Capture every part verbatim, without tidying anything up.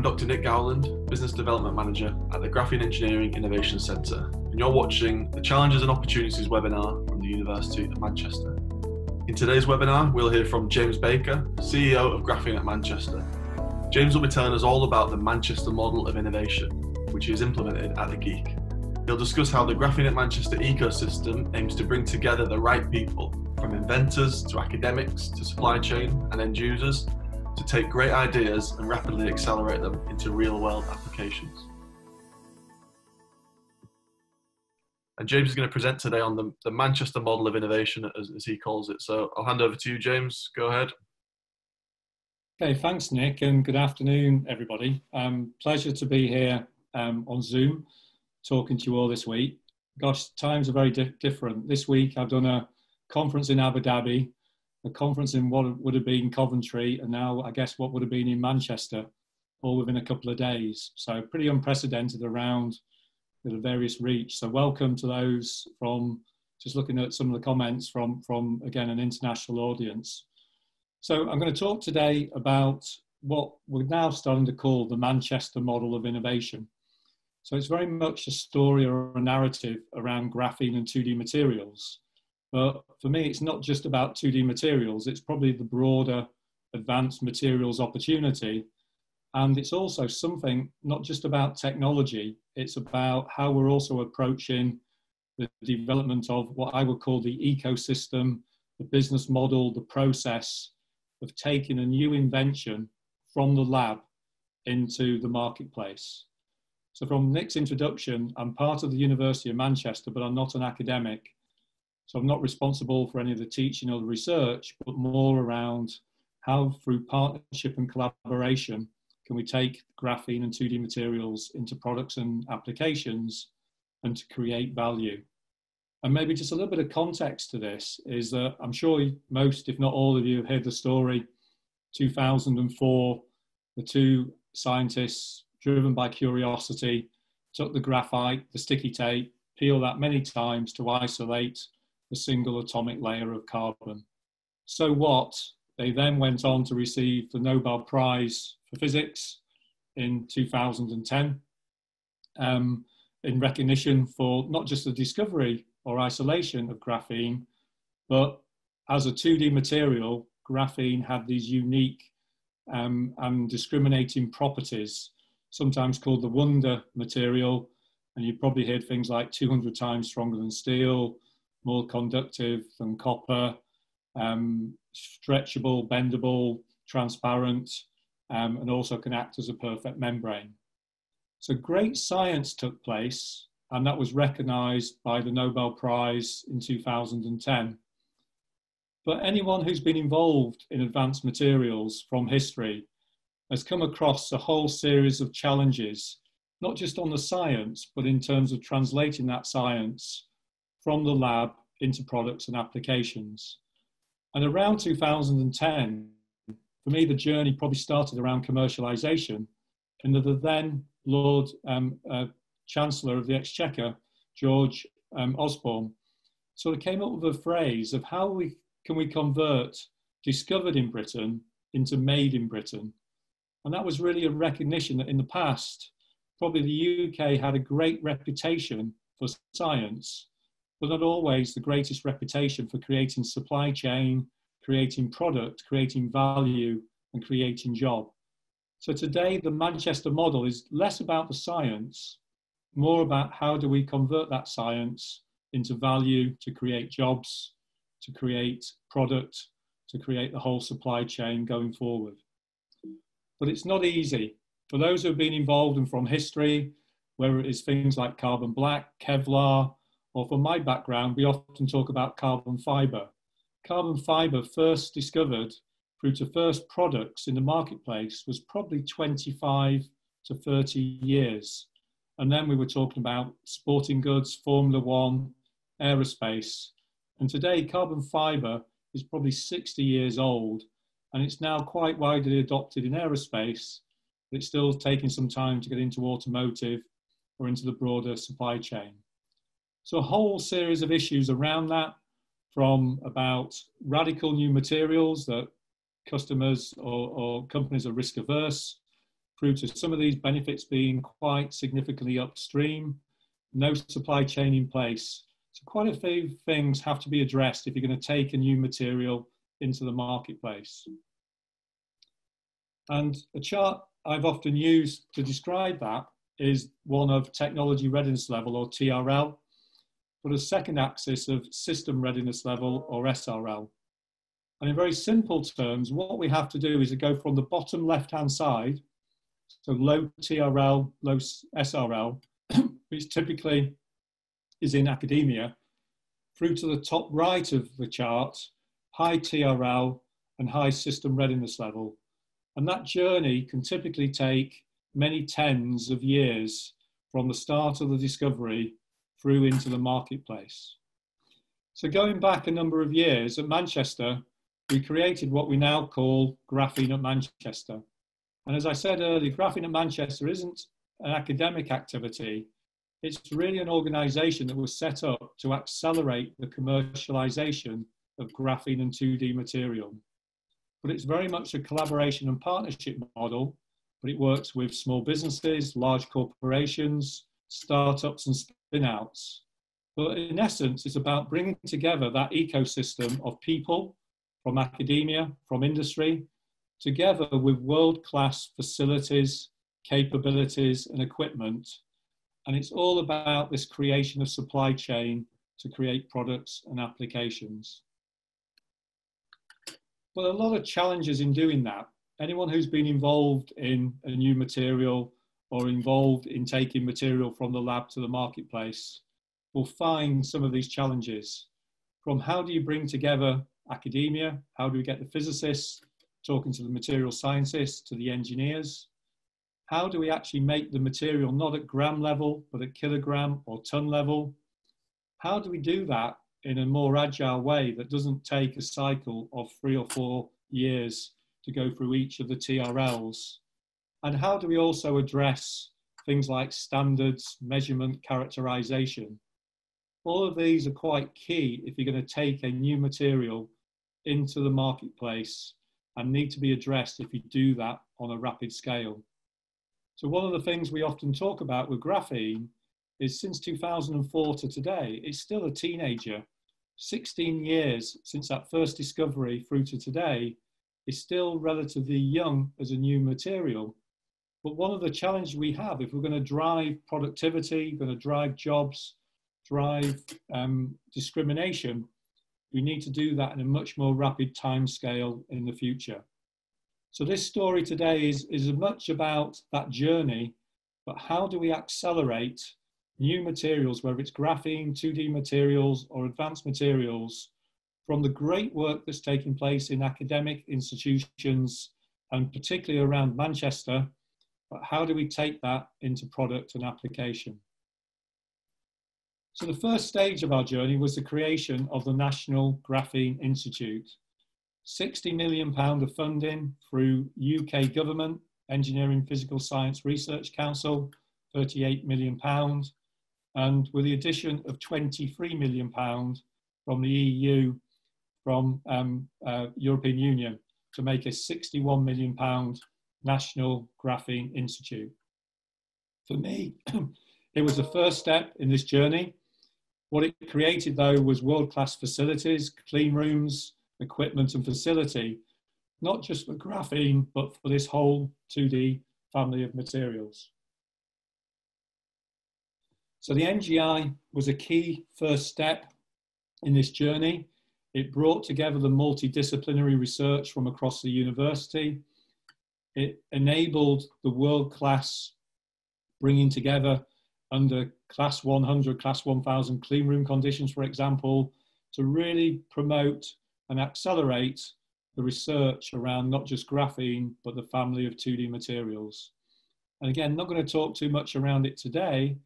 I'm Doctor Nick Gowland, Business Development Manager at the Graphene Engineering Innovation Centre, and you're watching the Challenges and Opportunities webinar from the University of Manchester. In today's webinar, we'll hear from James Baker, C E O of Graphene at Manchester. James will be telling us all about the Manchester Model of Innovation, which he has implemented at the Geek. He'll discuss how the Graphene at Manchester ecosystem aims to bring together the right people, from inventors to academics to supply chain and end users, to take great ideas and rapidly accelerate them into real-world applications. And James is going to present today on the, the Manchester Model of Innovation, as, as he calls it. So I'll hand over to you, James. Go ahead. Okay, thanks, Nick, and good afternoon, everybody. Um, pleasure to be here um, on Zoom, talking to you all this week. Gosh, times are very di different. This week, I've done a conference in Abu Dhabi, a conference in what would have been Coventry, and now I guess what would have been in Manchester, all within a couple of days. So pretty unprecedented around the various reach. So welcome to those from, just looking at some of the comments from, from again, an international audience. So I'm going to talk today about what we're now starting to call the Manchester Model of Innovation. So it's very much a story or a narrative around graphene and two D materials. But for me, it's not just about two D materials, it's probably the broader advanced materials opportunity. And it's also something not just about technology, it's about how we're also approaching the development of what I would call the ecosystem, the business model, the process of taking a new invention from the lab into the marketplace. So from Nick's introduction, I'm part of the University of Manchester, but I'm not an academic. So I'm not responsible for any of the teaching or the research, but more around how through partnership and collaboration can we take graphene and two D materials into products and applications and to create value. And maybe just a little bit of context to this is that I'm sure most, if not all of you, have heard the story. two thousand four, the two scientists, driven by curiosity, took the graphite, the sticky tape, peeled that many times to isolate a single atomic layer of carbon. So what? They then went on to receive the Nobel Prize for Physics in two thousand ten um, in recognition for not just the discovery or isolation of graphene, but as a two D material, graphene had these unique um, and discriminating properties, sometimes called the wonder material. And you probably heard things like two hundred times stronger than steel, more conductive than copper, um, stretchable, bendable, transparent, um, and also can act as a perfect membrane. So great science took place, and that was recognised by the Nobel Prize in two thousand ten. But anyone who's been involved in advanced materials from history has come across a whole series of challenges, not just on the science, but in terms of translating that science from the lab into products and applications. And around two thousand ten, for me, the journey probably started around commercialization, and the then Lord um, uh, Chancellor of the Exchequer, George um, Osborne, sort of came up with a phrase of how we, can we convert discovered in Britain into made in Britain? And that was really a recognition that in the past, probably the U K had a great reputation for science, but not always the greatest reputation for creating supply chain, creating product, creating value, and creating job. So today, the Manchester model is less about the science, more about how do we convert that science into value to create jobs, to create product, to create the whole supply chain going forward. But it's not easy. For those who have been involved and from history, whether it is things like carbon black, Kevlar, or from my background, we often talk about carbon fibre. Carbon fibre first discovered through to first products in the marketplace was probably twenty-five to thirty years. And then we were talking about sporting goods, Formula One, aerospace. And today, carbon fibre is probably sixty years old, and it's now quite widely adopted in aerospace, but it's still taking some time to get into automotive or into the broader supply chain. So a whole series of issues around that, from about radical new materials that customers or, or companies are risk averse, through to some of these benefits being quite significantly upstream, no supply chain in place. So quite a few things have to be addressed if you're going to take a new material into the marketplace. And a chart I've often used to describe that is one of technology readiness level, or T R L, but a second axis of system readiness level, or S R L. And in very simple terms, what we have to do is to go from the bottom left-hand side, so low T R L, low S R L, which typically is in academia, through to the top right of the chart, high T R L and high system readiness level. And that journey can typically take many tens of years from the start of the discovery through into the marketplace. So going back a number of years at Manchester, we created what we now call Graphene at Manchester. And as I said earlier, Graphene at Manchester isn't an academic activity. It's really an organisation that was set up to accelerate the commercialisation of graphene and two D material. But it's very much a collaboration and partnership model, but it works with small businesses, large corporations, startups and spin-outs. But in essence, it's about bringing together that ecosystem of people from academia, from industry, together with world-class facilities, capabilities and equipment. And it's all about this creation of supply chain to create products and applications. But a lot of challenges in doing that. Anyone who's been involved in a new material or involved in taking material from the lab to the marketplace will find some of these challenges. From how do you bring together academia? How do we get the physicists talking to the material scientists, to the engineers? How do we actually make the material not at gram level, but at kilogram or ton level? How do we do that in a more agile way that doesn't take a cycle of three or four years to go through each of the T R Ls? And how do we also address things like standards, measurement, characterization? All of these are quite key if you're going to take a new material into the marketplace and need to be addressed if you do that on a rapid scale. So one of the things we often talk about with graphene is since two thousand four to today, it's still a teenager. sixteen years since that first discovery through to today is still relatively young as a new material. But one of the challenges we have, if we're going to drive productivity, going to drive jobs, drive um, discrimination, we need to do that in a much more rapid time scale in the future. So this story today is, is much about that journey, but how do we accelerate new materials, whether it's graphene, two D materials, or advanced materials, from the great work that's taking place in academic institutions, and particularly around Manchester, but how do we take that into product and application? So the first stage of our journey was the creation of the National Graphene Institute. sixty million pounds of funding through U K government, Engineering Physical Science Research Council, thirty-eight million pounds, and with the addition of twenty-three million pounds from the E U, from um, uh, European Union, to make a sixty-one million pounds National Graphene Institute. For me, it was the first step in this journey. What it created, though, was world-class facilities, clean rooms, equipment and facility, not just for graphene, but for this whole two D family of materials. So the N G I was a key first step in this journey. It brought together the multidisciplinary research from across the university. It enabled the world-class bringing together under class one hundred, class one thousand clean room conditions, for example, to really promote and accelerate the research around not just graphene, but the family of two D materials. And again, not going to talk too much around it today,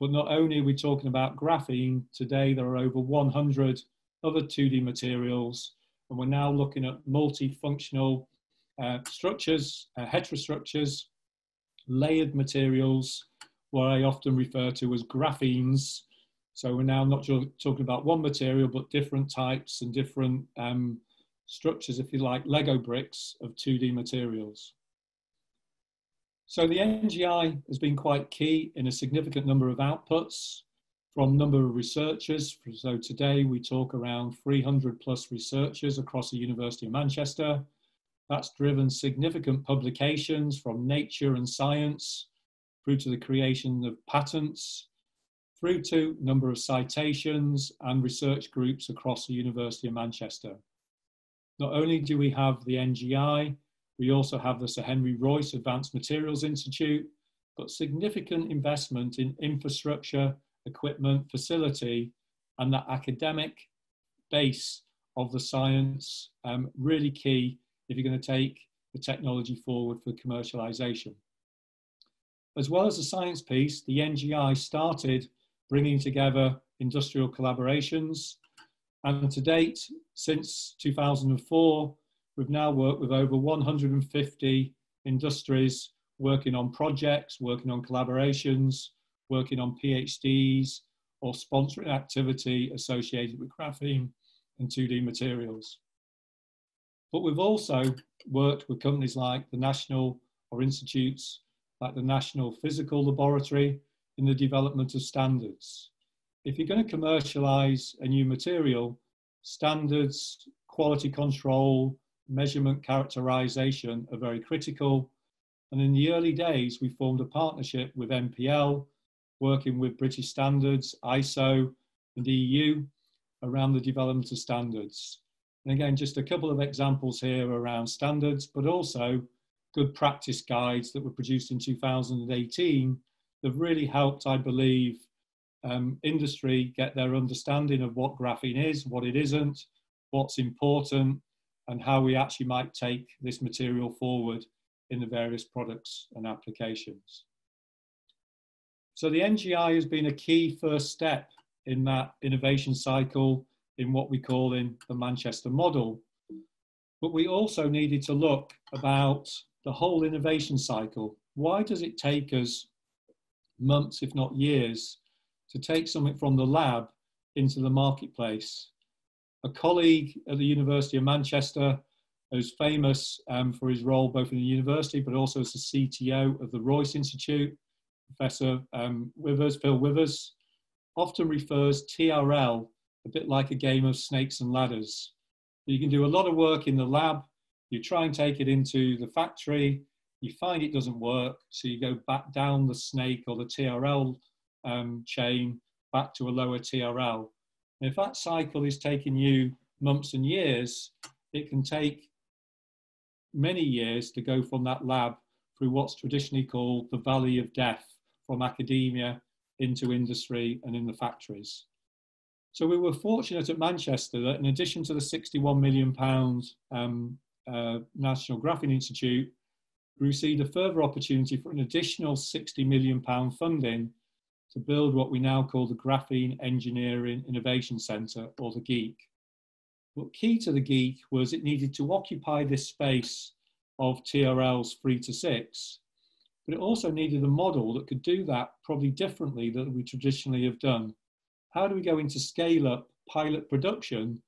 but not only are we talking about graphene, today there are over one hundred other two D materials, and we're now looking at multifunctional uh, structures, uh, heterostructures, layered materials, what I often refer to as graphenes. So we're now not just talking about one material, but different types and different um, structures, if you like, Lego bricks of two D materials. So the N G I has been quite key in a significant number of outputs from number of researchers. So today we talk around three hundred plus researchers across the University of Manchester. That's driven significant publications from Nature and Science through to the creation of patents, through to number of citations and research groups across the University of Manchester. Not only do we have the N G I, we also have the Sir Henry Royce Advanced Materials Institute, but significant investment in infrastructure, equipment, facility, and that academic base of the science, um, really key if you're going to take the technology forward for commercialization. As well as the science piece, the N G I started bringing together industrial collaborations. And to date, since two thousand four, we've now worked with over one hundred fifty industries working on projects, working on collaborations, working on PhDs or sponsoring activity associated with graphene and two D materials. But we've also worked with companies like the National or institutes like the National Physical Laboratory in the development of standards. If you're going to commercialize a new material, standards, quality control, measurement characterization are very critical. And in the early days, we formed a partnership with M P L, working with British Standards, I S O, and E U around the development of standards. And again, just a couple of examples here around standards, but also good practice guides that were produced in two thousand eighteen that really helped, I believe, um, industry get their understanding of what graphene is, what it isn't, what's important, and how we actually might take this material forward in the various products and applications. So the N G I has been a key first step in that innovation cycle in what we call in the Manchester model. But we also needed to look about the whole innovation cycle. Why does it take us months, if not years, to take something from the lab into the marketplace? A colleague at the University of Manchester, who's famous um, for his role both in the university but also as the C T O of the Royce Institute, Professor um, Withers, Phil Withers, often refers T R L a bit like a game of snakes and ladders. You can do a lot of work in the lab, you try and take it into the factory, you find it doesn't work, so you go back down the snake or the T R L um, chain back to a lower T R L. And if that cycle is taking you months and years, it can take many years to go from that lab through what's traditionally called the valley of death, from academia into industry and in the factories. So we were fortunate at Manchester that in addition to the sixty-one million pounds um, uh, National Graphene Institute, we received a further opportunity for an additional sixty million pounds funding to build what we now call the Graphene Engineering Innovation Centre, or the GEEC. What key to the GEEC was it needed to occupy this space of T R Ls three to six, but it also needed a model that could do that probably differently than we traditionally have done. How do we go into scale-up pilot production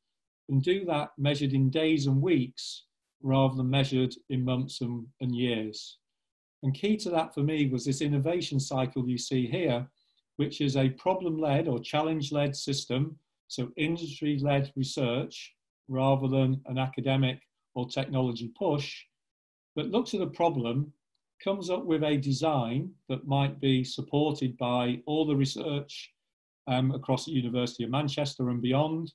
and do that measured in days and weeks rather than measured in months and, and years? And key to that for me was this innovation cycle you see here, which is a problem-led or challenge-led system, so industry-led research rather than an academic or technology push, but looks at a problem, comes up with a design that might be supported by all the research Um, across the University of Manchester and beyond.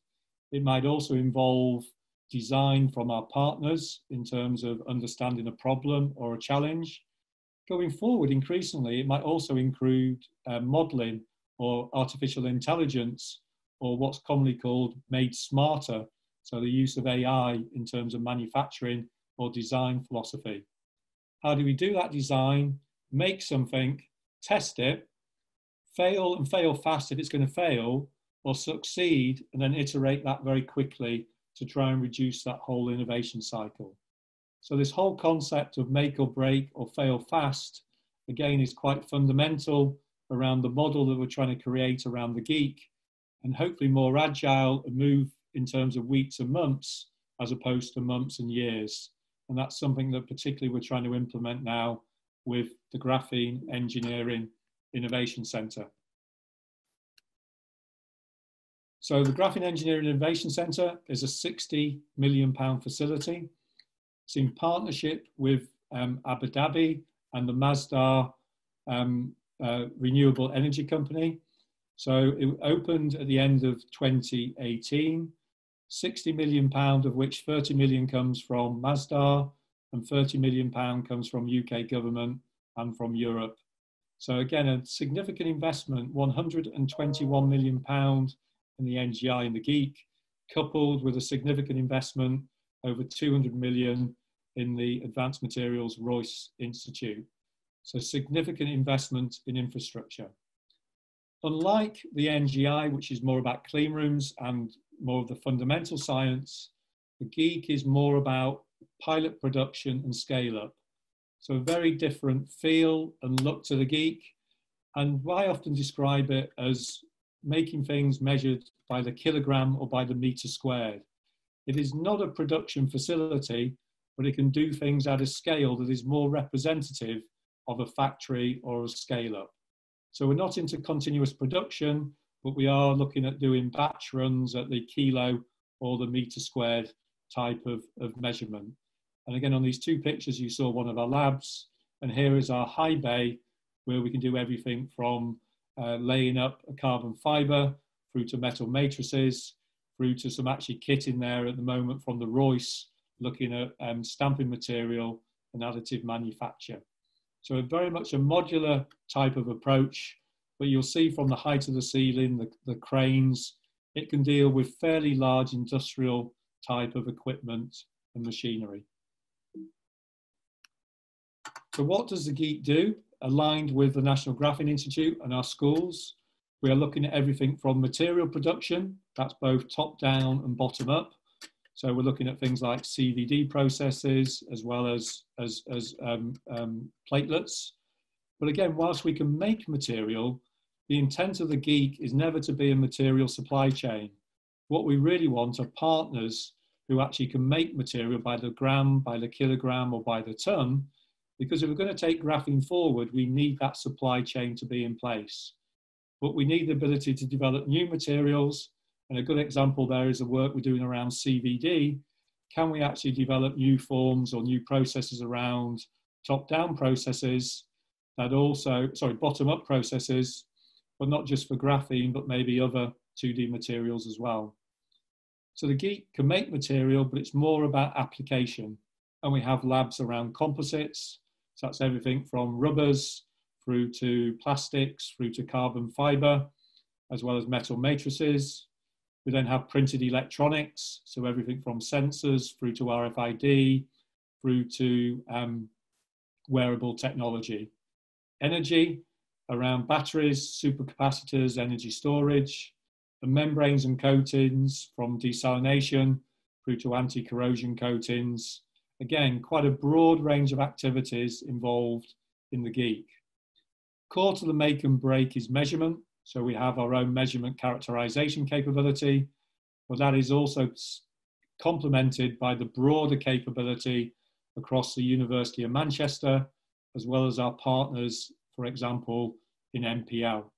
It might also involve design from our partners in terms of understanding a problem or a challenge. Going forward increasingly, it might also include uh, modelling or artificial intelligence, or what's commonly called made smarter, so the use of A I in terms of manufacturing or design philosophy. How do we do that design, make something, test it, fail and fail fast if it's going to fail, or succeed and then iterate that very quickly to try and reduce that whole innovation cycle? So this whole concept of make or break or fail fast, again, is quite fundamental around the model that we're trying to create around the GEEC, and hopefully more agile and move in terms of weeks and months as opposed to months and years. And that's something that particularly we're trying to implement now with the Graphene Engineering Innovation Centre. So the Graphene Engineering Innovation Centre is a sixty million pound facility. It's in partnership with um, Abu Dhabi and the Masdar um, uh, Renewable Energy Company. So it opened at the end of twenty eighteen, sixty million pounds of which thirty million pounds comes from Masdar and thirty million pounds comes from U K government and from Europe. So again, a significant investment, one hundred and twenty-one million pounds in the N G I and the GEEK, coupled with a significant investment over two hundred million pounds in the Advanced Materials Royce Institute. So significant investment in infrastructure. Unlike the N G I, which is more about clean rooms and more of the fundamental science, the GEEK is more about pilot production and scale up. So a very different feel and look to the GEEK. And I often describe it as making things measured by the kilogram or by the meter squared. It is not a production facility, but it can do things at a scale that is more representative of a factory or a scale-up. So we're not into continuous production, but we are looking at doing batch runs at the kilo or the meter squared type of, of measurement. And again, on these two pictures, you saw one of our labs, and here is our high bay, where we can do everything from uh, laying up a carbon fiber through to metal matrices, through to some actually kit in there at the moment from the Royce, looking at um, stamping material and additive manufacture. So very much a modular type of approach, but you'll see from the height of the ceiling, the, the cranes, it can deal with fairly large industrial type of equipment and machinery. So what does the GEEK do? Aligned with the National Graphene Institute and our schools, we are looking at everything from material production, that's both top down and bottom up. So we're looking at things like C V D processes as well as, as, as um, um, platelets. But again, whilst we can make material, the intent of the GEEK is never to be a material supply chain. What we really want are partners who actually can make material by the gram, by the kilogram, or by the ton, because if we're going to take graphene forward, we need that supply chain to be in place. But we need the ability to develop new materials. And a good example there is the work we're doing around C V D. Can we actually develop new forms or new processes around top-down processes that also, sorry, bottom-up processes, but not just for graphene, but maybe other two D materials as well. So the GEEK can make material, but it's more about application. And we have labs around composites. So that's everything from rubbers through to plastics, through to carbon fiber, as well as metal matrices. We then have printed electronics, so everything from sensors through to R F I D, through to um, wearable technology. Energy around batteries, supercapacitors, energy storage, the membranes and coatings from desalination through to anti-corrosion coatings. Again, quite a broad range of activities involved in the GEEK. Core to the make and break is measurement. So we have our own measurement characterization capability, but that is also complemented by the broader capability across the University of Manchester, as well as our partners, for example, in M P L.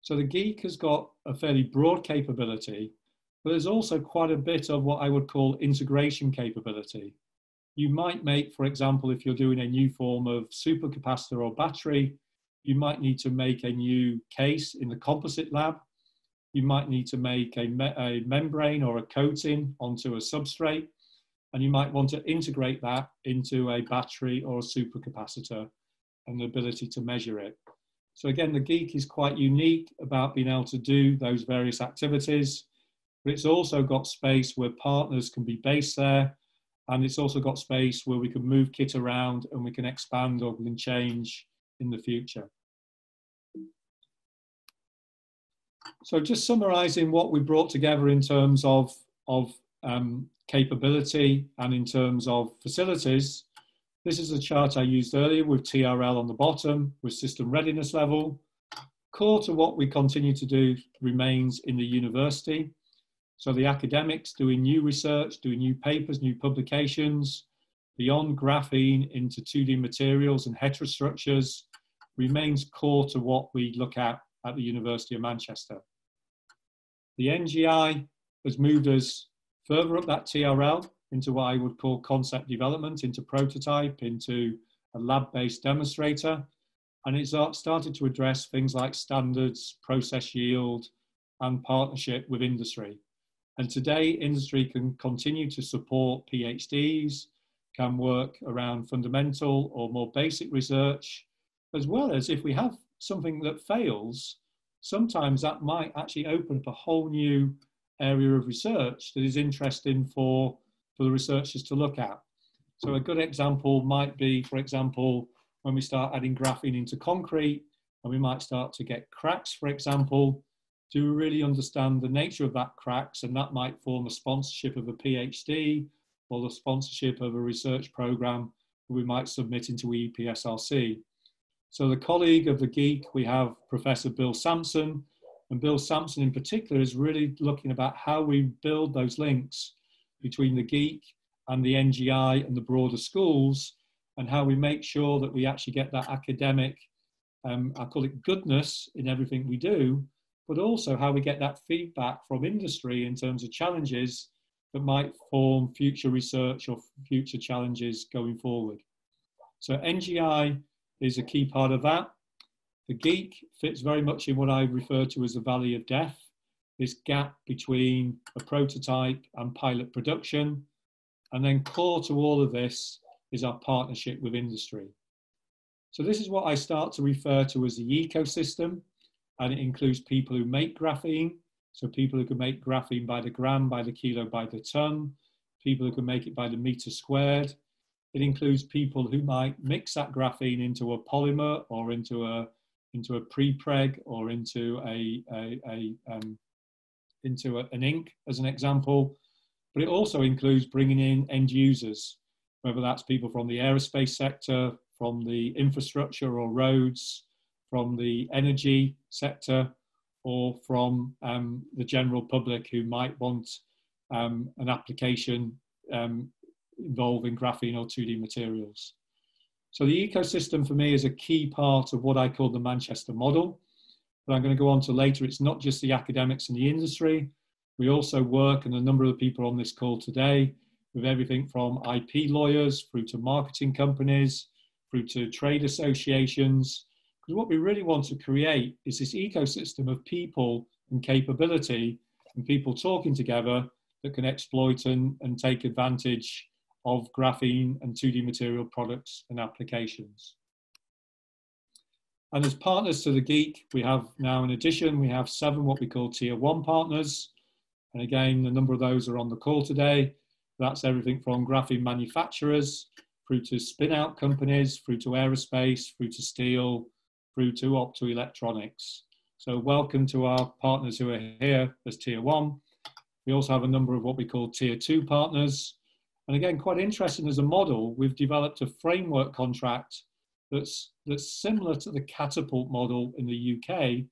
So the GEEK has got a fairly broad capability, but there's also quite a bit of what I would call integration capability. You might make, for example, if you're doing a new form of supercapacitor or battery, you might need to make a new case in the composite lab. You might need to make a, me a membrane or a coating onto a substrate. And you might want to integrate that into a battery or a supercapacitor and the ability to measure it. So again, the GEEK is quite unique about being able to do those various activities. But it's also got space where partners can be based there. And it's also got space where we can move kit around and we can expand or we can change in the future. So just summarizing what we brought together in terms of, of um, capability and in terms of facilities, this is a chart I used earlier with T R L on the bottom, with system readiness level. Core to what we continue to do remains in the university. So the academics doing new research, doing new papers, new publications, beyond graphene into two D materials and heterostructures remains core to what we look at at the University of Manchester. The N G I has moved us further up that T R L into what I would call concept development, into prototype, into a lab-based demonstrator, and it's started to address things like standards, process yield, and partnership with industry. And today, industry can continue to support PhDs, can work around fundamental or more basic research, as well as if we have something that fails, sometimes that might actually open up a whole new area of research that is interesting for, for the researchers to look at. So a good example might be, for example, when we start adding graphene into concrete, and we might start to get cracks, for example, do we really understand the nature of that cracks? And that might form a sponsorship of a PhD or the sponsorship of a research program that we might submit into E P S R C. So the colleague of the geek, we have Professor Bill Sampson, and Bill Sampson in particular is really looking about how we build those links between the geek and the N G I and the broader schools, and how we make sure that we actually get that academic, um, I call it goodness in everything we do, but also how we get that feedback from industry in terms of challenges that might form future research or future challenges going forward. So N G I is a key part of that. The geek fits very much in what I refer to as the valley of death, this gap between a prototype and pilot production. And then core to all of this is our partnership with industry. So this is what I start to refer to as the ecosystem, and it includes people who make graphene, so people who can make graphene by the gram, by the kilo, by the ton, people who can make it by the meter squared. It includes people who might mix that graphene into a polymer or into a, into a pre-preg or into, a, a, a, um, into a, an ink, as an example. But it also includes bringing in end users, whether that's people from the aerospace sector, from the infrastructure or roads, from the energy sector, or from um, the general public who might want um, an application um, involving graphene or two D materials. So the ecosystem for me is a key part of what I call the Manchester model, but I'm going to go on to later. It's not just the academics and the industry. We also work, and a number of the people on this call today, with everything from I P lawyers through to marketing companies, through to trade associations, because what we really want to create is this ecosystem of people and capability and people talking together that can exploit and, and take advantage of graphene and two D material products and applications. And as partners to the geek, we have now, in addition, we have seven what we call tier one partners. And again, a number of those are on the call today. That's everything from graphene manufacturers through to spin-out companies, through to aerospace, through to steel, through to optoelectronics. So welcome to our partners who are here as tier one. We also have a number of what we call tier two partners. And again, quite interesting as a model, we've developed a framework contract that's, that's similar to the catapult model in the U K,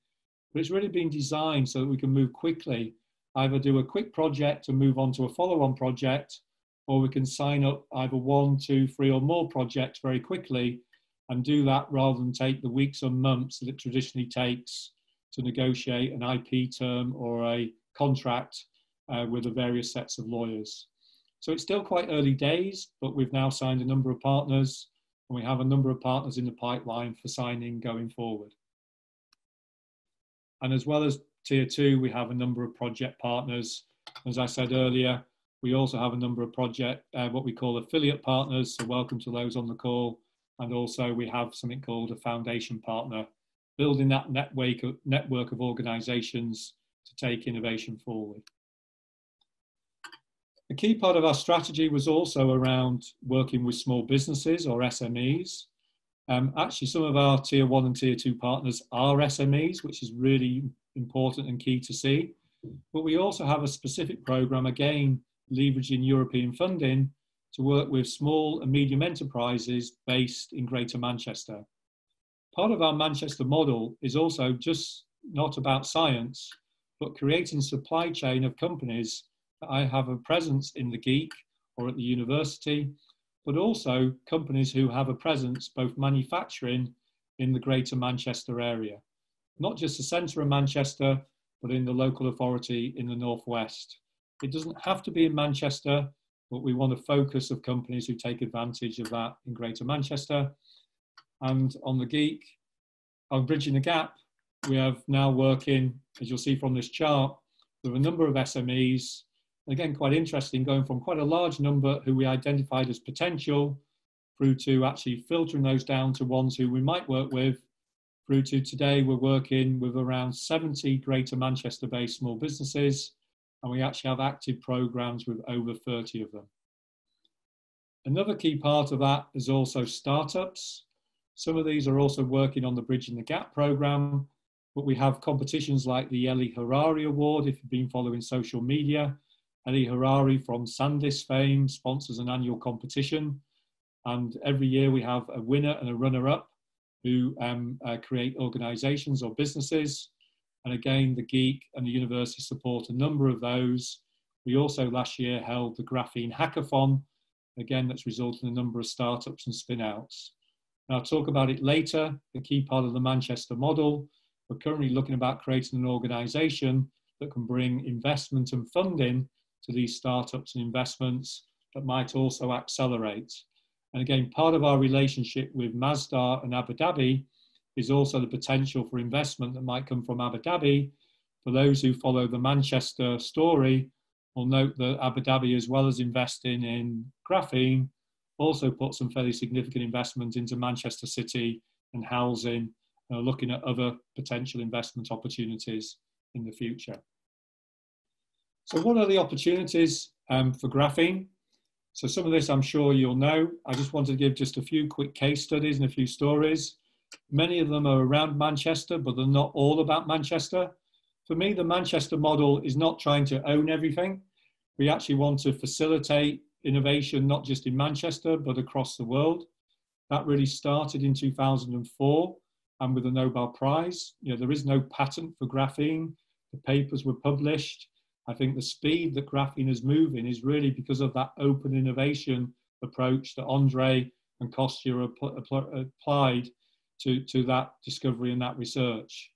but it's really been designed so that we can move quickly, either do a quick project and move on to a follow-on project, or we can sign up either one, two, three or more projects very quickly and do that rather than take the weeks or months that it traditionally takes to negotiate an I P term or a contract uh, with the various sets of lawyers. So it's still quite early days, but we've now signed a number of partners, and we have a number of partners in the pipeline for signing going forward. And as well as tier two, we have a number of project partners. As I said earlier, we also have a number of project, uh, what we call affiliate partners, so welcome to those on the call. And also we have something called a foundation partner, building that network of, network of organisations to take innovation forward. A key part of our strategy was also around working with small businesses or S M Es. Um, actually, some of our tier one and tier two partners are S M Es, which is really important and key to see. But we also have a specific programme, again, leveraging European funding to work with small and medium enterprises based in Greater Manchester. Part of our Manchester model is also just not about science, but creating a supply chain of companies that I have a presence in the geek or at the university, but also companies who have a presence both manufacturing in the greater Manchester area, not just the centre of Manchester, but in the local authority in the northwest. It doesn't have to be in Manchester, but we want a focus of companies who take advantage of that in greater Manchester. And on the Geek, on Bridging the Gap, we have now working, as you'll see from this chart, there are a number of S M Es, again, quite interesting, going from quite a large number who we identified as potential through to actually filtering those down to ones who we might work with, through to today we're working with around seventy Greater Manchester-based small businesses, and we actually have active programs with over thirty of them. Another key part of that is also startups. Some of these are also working on the Bridging the Gap program, but we have competitions like the Eli Harari Award, if you've been following social media. Eli Harari from Sandis fame sponsors an annual competition, and every year we have a winner and a runner-up who um, uh, create organisations or businesses. And again, the Geek and the university support a number of those. We also last year held the Graphene Hackathon, again that's resulted in a number of startups and spin-outs. And I'll talk about it later, the key part of the Manchester model. We're currently looking about creating an organisation that can bring investment and funding to these startups and investments that might also accelerate. And again, part of our relationship with Masdar and Abu Dhabi is also the potential for investment that might come from Abu Dhabi. For those who follow the Manchester story, will note that Abu Dhabi, as well as investing in graphene, also put some fairly significant investment into Manchester City and housing, and are looking at other potential investment opportunities in the future. So what are the opportunities um, for graphene? So some of this I'm sure you'll know. I just wanted to give just a few quick case studies and a few stories. Many of them are around Manchester, but they're not all about Manchester. For me, the Manchester model is not trying to own everything. We actually want to facilitate innovation, not just in Manchester, but across the world. That really started in two thousand four and with the Nobel Prize. You know, there is no patent for graphene. The papers were published. I think the speed that graphene is moving is really because of that open innovation approach that Andre and Kostya applied to, to that discovery and that research.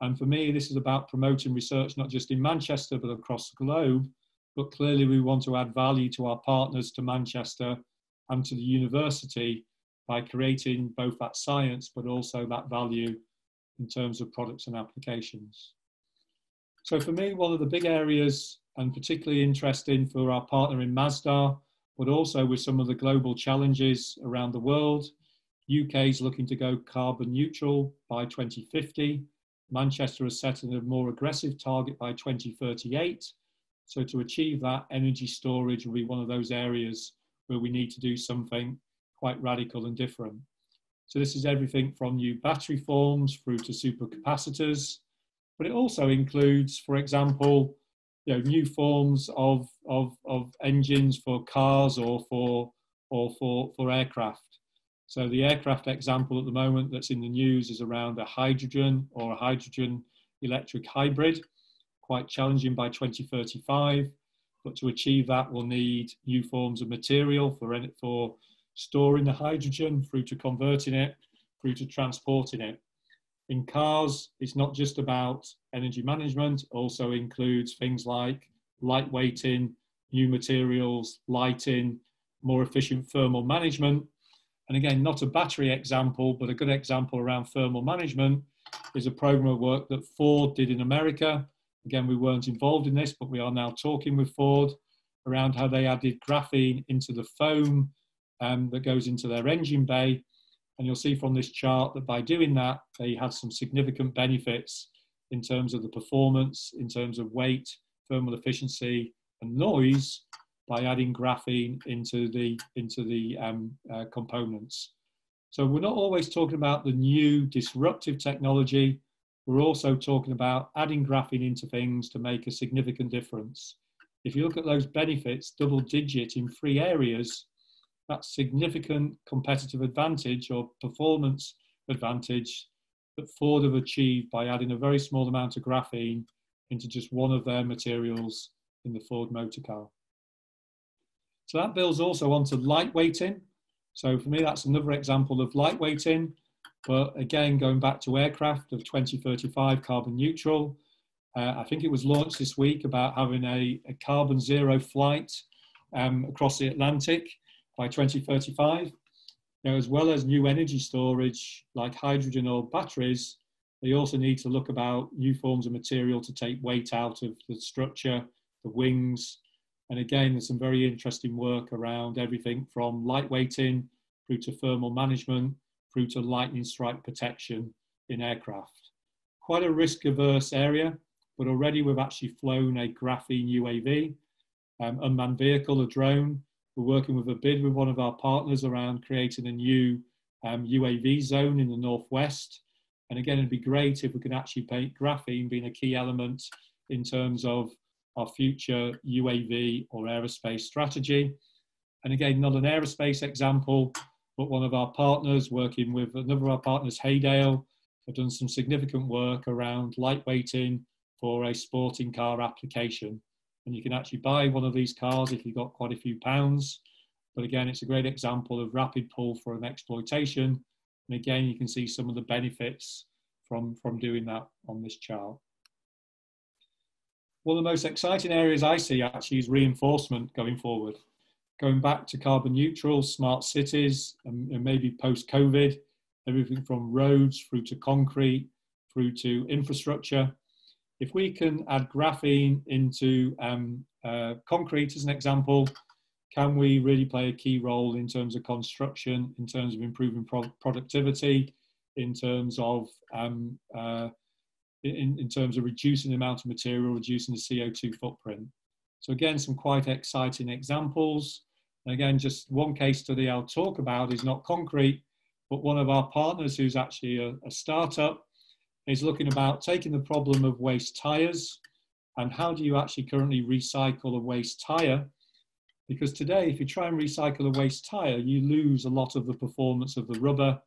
And for me, this is about promoting research, not just in Manchester, but across the globe. But clearly we want to add value to our partners, to Manchester and to the university, by creating both that science, but also that value in terms of products and applications. So for me, one of the big areas, and particularly interesting for our partner in Masdar, but also with some of the global challenges around the world, U K is looking to go carbon neutral by twenty fifty. Manchester has set a more aggressive target by twenty thirty-eight. So to achieve that, energy storage will be one of those areas where we need to do something quite radical and different. So this is everything from new battery forms through to supercapacitors, but it also includes, for example, you know, new forms of, of, of engines for cars or for, or for, for aircraft. So the aircraft example at the moment that's in the news is around a hydrogen or a hydrogen electric hybrid, quite challenging by twenty thirty-five. But to achieve that, we'll need new forms of material for, for storing the hydrogen through to converting it, through to transporting it. In cars, it's not just about energy management, also includes things like lightweighting, new materials, lighting, more efficient thermal management. And again, not a battery example, but a good example around thermal management is a program of work that Ford did in America. Again, we weren't involved in this, but we are now talking with Ford around how they added graphene into the foam um, that goes into their engine bay. And you'll see from this chart that by doing that, they had some significant benefits in terms of the performance, in terms of weight, thermal efficiency, and noise by adding graphene into the, into the um, uh, components. So we're not always talking about the new disruptive technology. We're also talking about adding graphene into things to make a significant difference. If you look at those benefits, double digit in three areas, that significant competitive advantage or performance advantage that Ford have achieved by adding a very small amount of graphene into just one of their materials in the Ford motor car. So that builds also onto lightweighting. So for me, that's another example of lightweighting, but again, going back to aircraft of twenty thirty-five carbon neutral. Uh, I think it was launched this week about having a, a carbon zero flight um, across the Atlantic by twenty thirty-five. Now, as well as new energy storage like hydrogen or batteries, they also need to look about new forms of material to take weight out of the structure, the wings. And again, there's some very interesting work around everything from lightweighting through to thermal management, through to lightning strike protection in aircraft. Quite a risk-averse area, but already we've actually flown a graphene U A V, um, unmanned vehicle, a drone. We're working with a bid with one of our partners around creating a new um, U A V zone in the Northwest. And again, it'd be great if we could actually paint graphene being a key element in terms of our future U A V or aerospace strategy. And again, not an aerospace example, but one of our partners working with another of our partners, Haydale, have done some significant work around lightweighting for a sporting car application. And you can actually buy one of these cars if you've got quite a few pounds. But again, it's a great example of rapid pull for an exploitation. And again, you can see some of the benefits from, from doing that on this chart. One of the most exciting areas I see actually is reinforcement going forward. Going back to carbon neutral, smart cities, and, and maybe post-COVID, everything from roads through to concrete, through to infrastructure. If we can add graphene into um, uh, concrete as an example, can we really play a key role in terms of construction, in terms of improving pro productivity, in terms of um, uh, in, in terms of reducing the amount of material, reducing the C O two footprint? So again, some quite exciting examples. And again, just one case study I'll talk about is not concrete, but one of our partners who's actually a, a startup is looking about taking the problem of waste tyres and how do you actually currently recycle a waste tyre? Because today, if you try and recycle a waste tyre, you lose a lot of the performance of the rubber,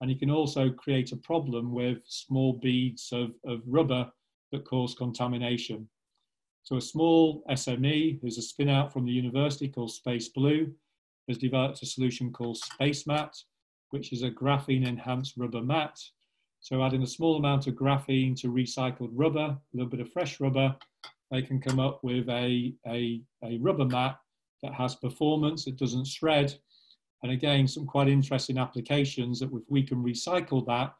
and you can also create a problem with small beads of, of rubber that cause contamination. So a small S M E, who's a spin out from the university called Space Blue, has developed a solution called Space Mat, which is a graphene enhanced rubber mat. So adding a small amount of graphene to recycled rubber, a little bit of fresh rubber, they can come up with a, a, a rubber mat that has performance, it doesn't shred. And again, some quite interesting applications that if we can recycle that,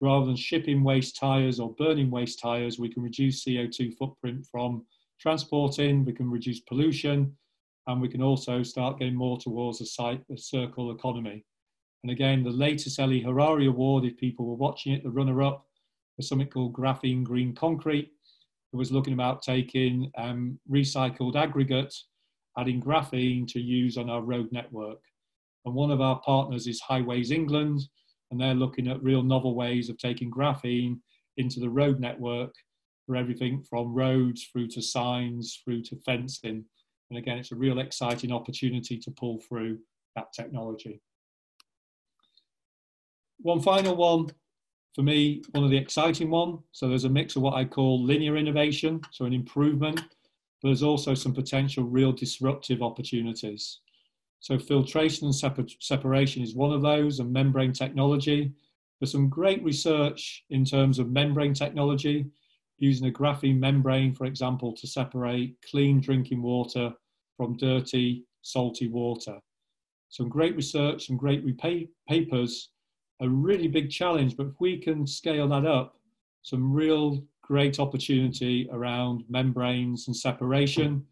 rather than shipping waste tyres or burning waste tyres, we can reduce C O two footprint from transporting, we can reduce pollution, and we can also start getting more towards a, site, a circular economy. And again, the latest Eli Harari Award, if people were watching it, the runner-up, was something called Graphene Green Concrete. It was looking about taking um, recycled aggregate, adding graphene to use on our road network. And one of our partners is Highways England, and they're looking at real novel ways of taking graphene into the road network for everything from roads through to signs, through to fencing. And again, it's a real exciting opportunity to pull through that technology. One final one, for me, one of the exciting ones. So there's a mix of what I call linear innovation, so an improvement, but there's also some potential real disruptive opportunities. So filtration and separ separation is one of those, and membrane technology. There's some great research in terms of membrane technology, using a graphene membrane, for example, to separate clean drinking water from dirty, salty water. Some great research, some great papers. A really big challenge, but if we can scale that up, some real great opportunity around membranes and separation.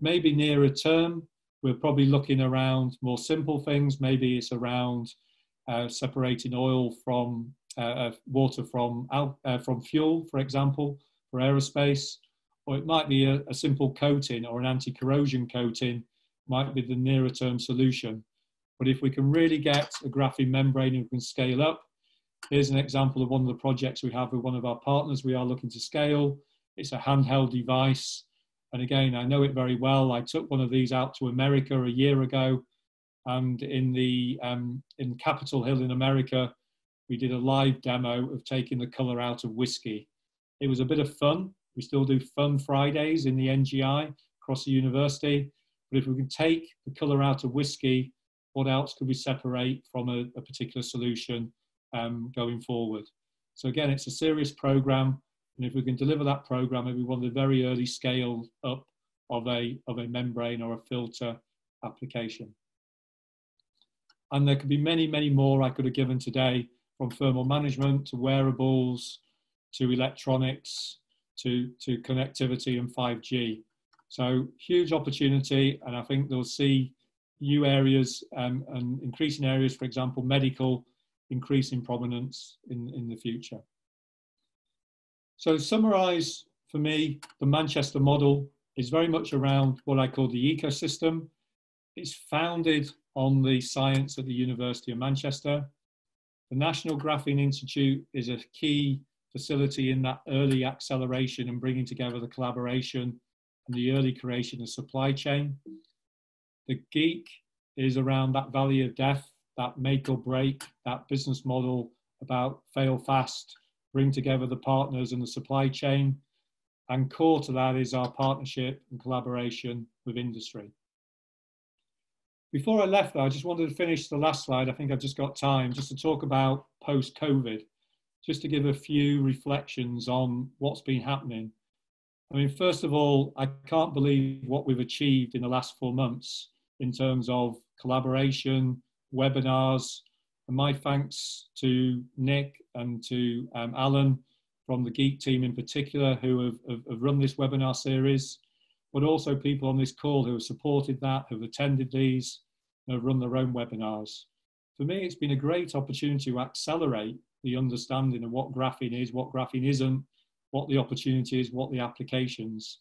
Maybe nearer term, we're probably looking around more simple things. Maybe it's around uh, separating oil from uh, uh, water from, uh, from fuel, for example, for aerospace, or it might be a, a simple coating or an anti-corrosion coating might be the nearer term solution. But if we can really get a graphene membrane and we can scale up, here's an example of one of the projects we have with one of our partners we are looking to scale. It's a handheld device. And again, I know it very well. I took one of these out to America a year ago. And in, the, um, in Capitol Hill in America, we did a live demo of taking the colour out of whiskey. It was a bit of fun. We still do fun Fridays in the N G I across the university. But if we can take the colour out of whiskey what else could we separate from a, a particular solution um, going forward. So again, it's a serious program, and if we can deliver that program, it'll be one of the very early scale up of a, of a membrane or a filter application. And there could be many, many more I could have given today, from thermal management to wearables, to electronics, to, to connectivity and five G. So huge opportunity, and I think they'll see new areas um, and increasing areas, for example, medical, increase in prominence in, in the future. So summarise for me, the Manchester model is very much around what I call the ecosystem. It's founded on the science at the University of Manchester. The National Graphene Institute is a key facility in that early acceleration and bringing together the collaboration and the early creation of supply chain. The geek is around that valley of death, that make or break, that business model about fail fast, bring together the partners and the supply chain. And core to that is our partnership and collaboration with industry. Before I left though, I just wanted to finish the last slide. I think I've just got time just to talk about post-COVID, just to give a few reflections on what's been happening. I mean, first of all, I can't believe what we've achieved in the last four months in terms of collaboration, webinars, and my thanks to Nick and to um, Alan from the Geek team in particular, who have, have, have run this webinar series, but also people on this call who have supported that, who have attended these, and have run their own webinars. For me, it's been a great opportunity to accelerate the understanding of what graphene is, what graphene isn't, what the opportunity is, what the applications.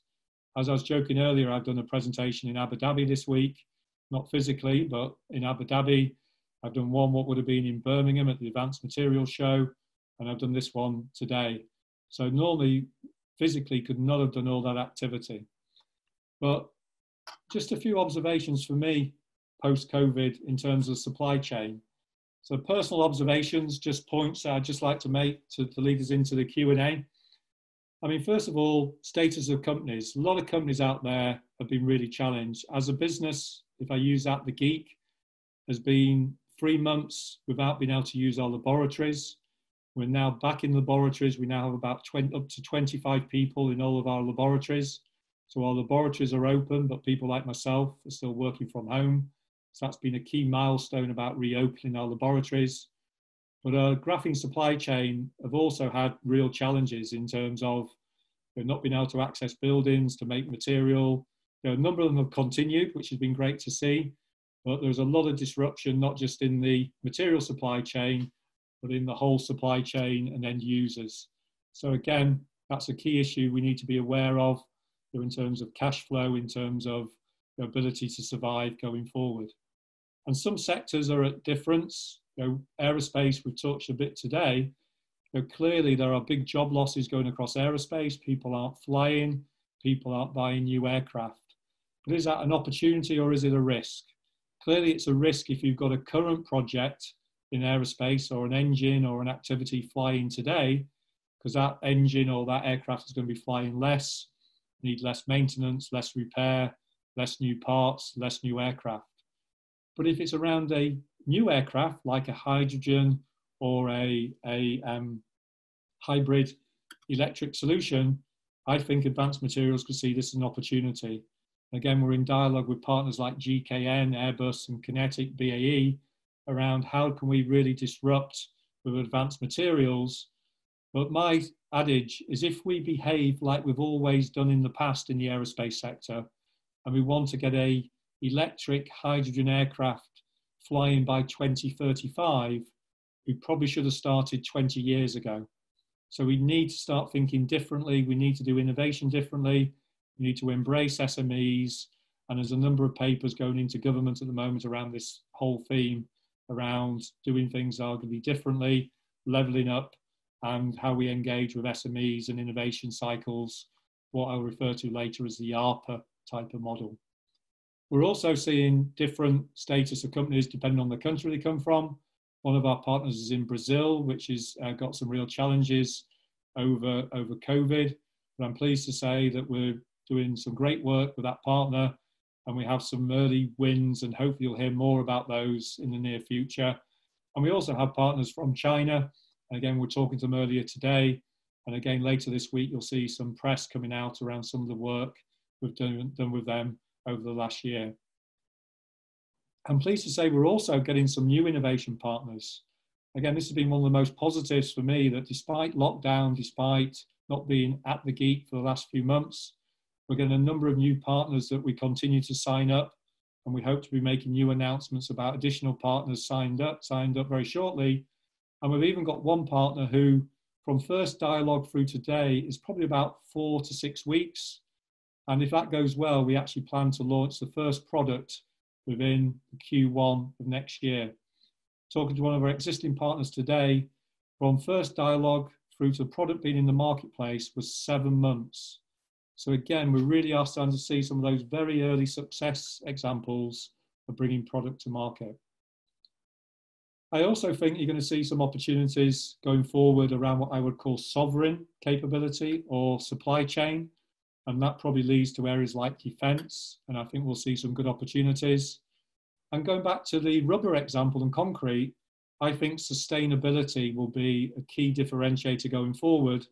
As I was joking earlier, I've done a presentation in Abu Dhabi this week, not physically, but in Abu Dhabi. I've done one what would have been in Birmingham at the Advanced Materials Show, and I've done this one today. So normally, physically could not have done all that activity. But just a few observations for me post-COVID in terms of supply chain. So personal observations, just points that I'd just like to make to, to lead us into the Q and A. I mean, first of all, status of companies. A lot of companies out there have been really challenged. As a business, if I use that, the geek has been three months without being able to use our laboratories. We're now back in laboratories. We now have about twenty, up to twenty-five people in all of our laboratories. So our laboratories are open, but people like myself are still working from home. So that's been a key milestone about reopening our laboratories. But our graphene supply chain have also had real challenges in terms of they've not been able to access buildings to make material. There are a number of them have continued, which has been great to see. But there's a lot of disruption, not just in the material supply chain, but in the whole supply chain and end users. So again, that's a key issue we need to be aware of in terms of cash flow, in terms of the ability to survive going forward. And some sectors are at difference. You know, aerospace, we've touched a bit today. You know, clearly there are big job losses going across aerospace. People aren't flying, people aren't buying new aircraft. But is that an opportunity or is it a risk? Clearly it's a risk if you've got a current project in aerospace or an engine or an activity flying today, because that engine or that aircraft is going to be flying less, need less maintenance, less repair, less new parts, less new aircraft. But if it's around a new aircraft, like a hydrogen or a, a um, hybrid electric solution, I think Advanced Materials could see this as an opportunity. Again, we're in dialogue with partners like G K N, Airbus and Kinetic, B A E, around how can we really disrupt with Advanced Materials. But my adage is if we behave like we've always done in the past in the aerospace sector, and we want to get a electric hydrogen aircraft flying by twenty thirty-five, we probably should have started twenty years ago. So we need to start thinking differently. We need to do innovation differently. We need to embrace S M Es. And there's a number of papers going into government at the moment around this whole theme, around doing things arguably differently, leveling up, and how we engage with S M Es and innovation cycles, what I'll refer to later as the ARPA type of model. We're also seeing different status of companies depending on the country they come from. One of our partners is in Brazil, which has uh, got some real challenges over, over COVID. But I'm pleased to say that we're doing some great work with that partner and we have some early wins, and hopefully you'll hear more about those in the near future. And we also have partners from China. Again, we're talking to them earlier today. And again, later this week, you'll see some press coming out around some of the work we've done, done with them over the last year. I'm pleased to say we're also getting some new innovation partners. Again, this has been one of the most positives for me, that despite lockdown, despite not being at the Geek for the last few months, we're getting a number of new partners that we continue to sign up, and we hope to be making new announcements about additional partners signed up, signed up very shortly. And we've even got one partner who, from first dialogue through today, is probably about four to six weeks. And if that goes well, we actually plan to launch the first product within Q one of next year. Talking to one of our existing partners today, from first dialogue through to the product being in the marketplace was seven months. So again, we really are starting to see some of those very early success examples of bringing product to market. I also think you're going to see some opportunities going forward around what I would call sovereign capability or supply chain. And that probably leads to areas like defence, and I think we'll see some good opportunities. And going back to the rubber example and concrete, I think sustainability will be a key differentiator going forward.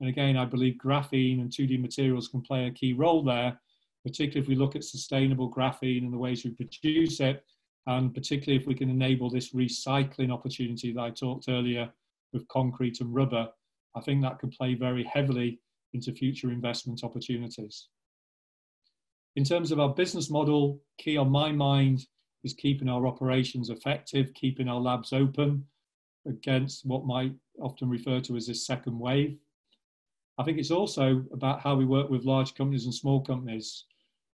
And again, I believe graphene and two D materials can play a key role there, particularly if we look at sustainable graphene and the ways we produce it, and particularly if we can enable this recycling opportunity that I talked earlier with concrete and rubber. I think that could play very heavily into future investment opportunities. In terms of our business model, key on my mind is keeping our operations effective, keeping our labs open against what might often refer to as this second wave. I think it's also about how we work with large companies and small companies.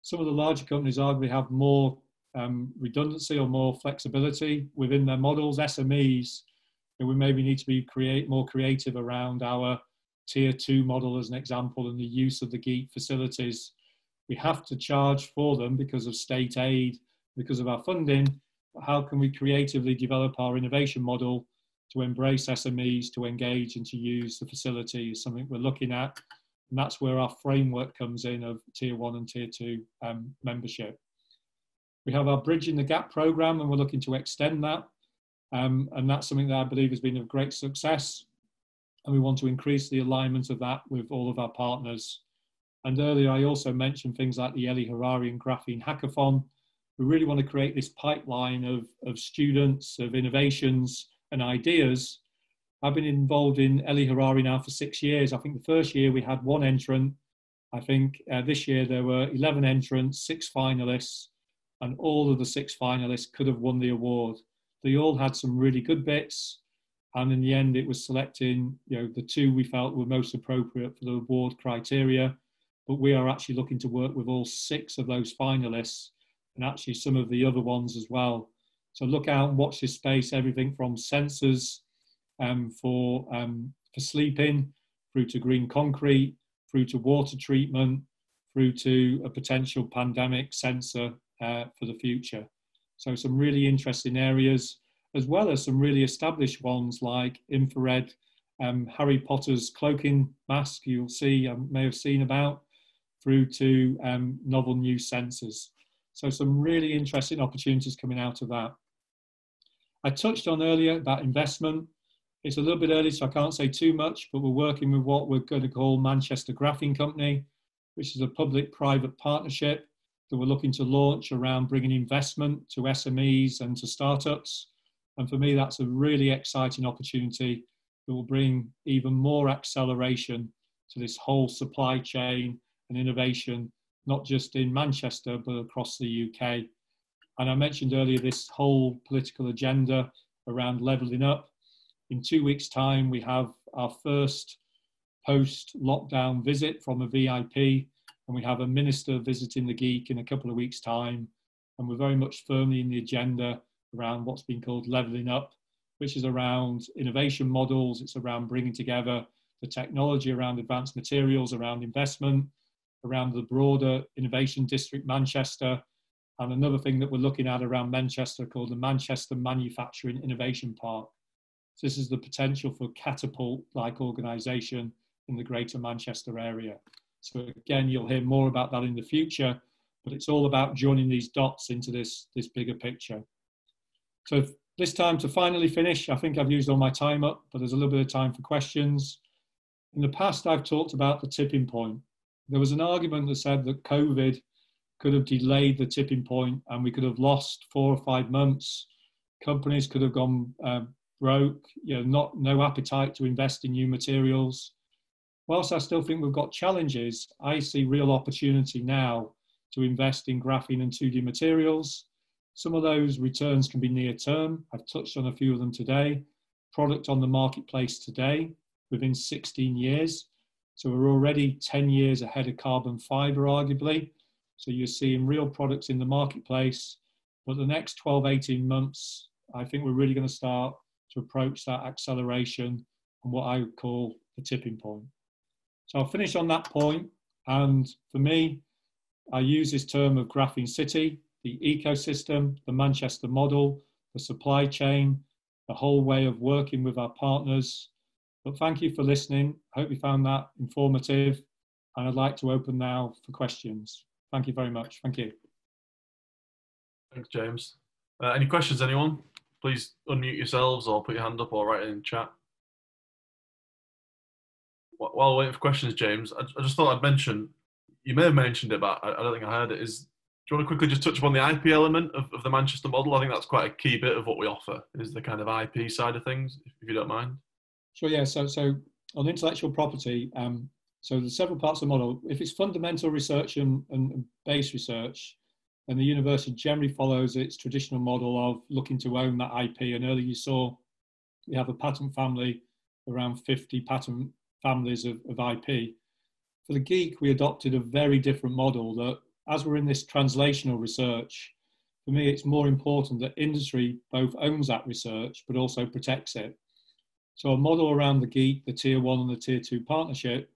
Some of the larger companies arguably have more um, redundancy or more flexibility within their models. S M Es, we maybe need to be create, more creative around our tier two model as an example, and the use of the Geek facilities. We have to charge for them because of state aid, because of our funding, but how can we creatively develop our innovation model to embrace S M Es, to engage and to use the facility is something we're looking at. And that's where our framework comes in of tier one and tier two um, membership. We have our Bridging the Gap program, and we're looking to extend that. Um, and that's something that I believe has been of great success. And we want to increase the alignment of that with all of our partners. And earlier, I also mentioned things like the Eli Harari and Graphene Hackathon. We really want to create this pipeline of, of students, of innovations, and ideas. I've been involved in Eli Harari now for six years. I think the first year we had one entrant. I think uh, this year there were eleven entrants, six finalists, and all of the six finalists could have won the award. They all had some really good bits, and in the end it was selecting, you know, the two we felt were most appropriate for the award criteria. But we are actually looking to work with all six of those finalists, and actually some of the other ones as well. So look out and watch this space, everything from sensors um, for, um, for sleeping, through to green concrete, through to water treatment, through to a potential pandemic sensor uh, for the future. So some really interesting areas, as well as some really established ones like infrared, um, Harry Potter's cloaking mask you'll see, I may have seen about, through to um, novel new sensors. So some really interesting opportunities coming out of that. I touched on earlier about investment. It's a little bit early, so I can't say too much, but we're working with what we're going to call Manchester Graphene Company, which is a public-private partnership that we're looking to launch around bringing investment to S M Es and to startups. And for me, that's a really exciting opportunity that will bring even more acceleration to this whole supply chain and innovation, not just in Manchester, but across the U K. And I mentioned earlier this whole political agenda around levelling up. In two weeks' time, we have our first post-lockdown visit from a V I P, and we have a minister visiting the Geek in a couple of weeks' time. And we're very much firmly in the agenda around what's been called levelling up, which is around innovation models. It's around bringing together the technology around advanced materials, around investment, around the broader Innovation District Manchester, and another thing that we're looking at around Manchester called the Manchester Manufacturing Innovation Park. So this is the potential for catapult-like organisation in the greater Manchester area. So again, you'll hear more about that in the future, but it's all about joining these dots into this, this bigger picture. So this time, to finally finish, I think I've used all my time up, but there's a little bit of time for questions. In the past, I've talked about the tipping point. There was an argument that said that COVID could have delayed the tipping point and we could have lost four or five months. Companies could have gone uh, broke, you know, not, no appetite to invest in new materials. Whilst I still think we've got challenges, I see real opportunity now to invest in graphene and two D materials. Some of those returns can be near term. I've touched on a few of them today. Product on the marketplace today within sixteen years. So we're already ten years ahead of carbon fiber, arguably. So you're seeing real products in the marketplace. But the next twelve, eighteen months, I think we're really going to start to approach that acceleration and what I would call the tipping point. So I'll finish on that point. And for me, I use this term of Graphene City, the ecosystem, the Manchester model, the supply chain, the whole way of working with our partners. But thank you for listening. I hope you found that informative. And I'd like to open now for questions. Thank you very much. Thank you. Thanks, James. Uh, any questions, anyone? Please unmute yourselves or put your hand up or write it in chat. While waiting for questions, James, I, I just thought I'd mention, you may have mentioned it, but I, I don't think I heard it, is do you want to quickly just touch upon the I P element of, of the Manchester model? I think that's quite a key bit of what we offer, is the kind of I P side of things, if you don't mind. Sure, yeah. So, so on intellectual property, um, so there's several parts of the model. If it's fundamental research and, and base research, then the university generally follows its traditional model of looking to own that I P. And earlier you saw we have a patent family, around fifty patent families of, of I P. For the geek, we adopted a very different model that, as we're in this translational research, for me, it's more important that industry both owns that research, but also protects it. So a model around the geek, the tier one and the tier two partnership,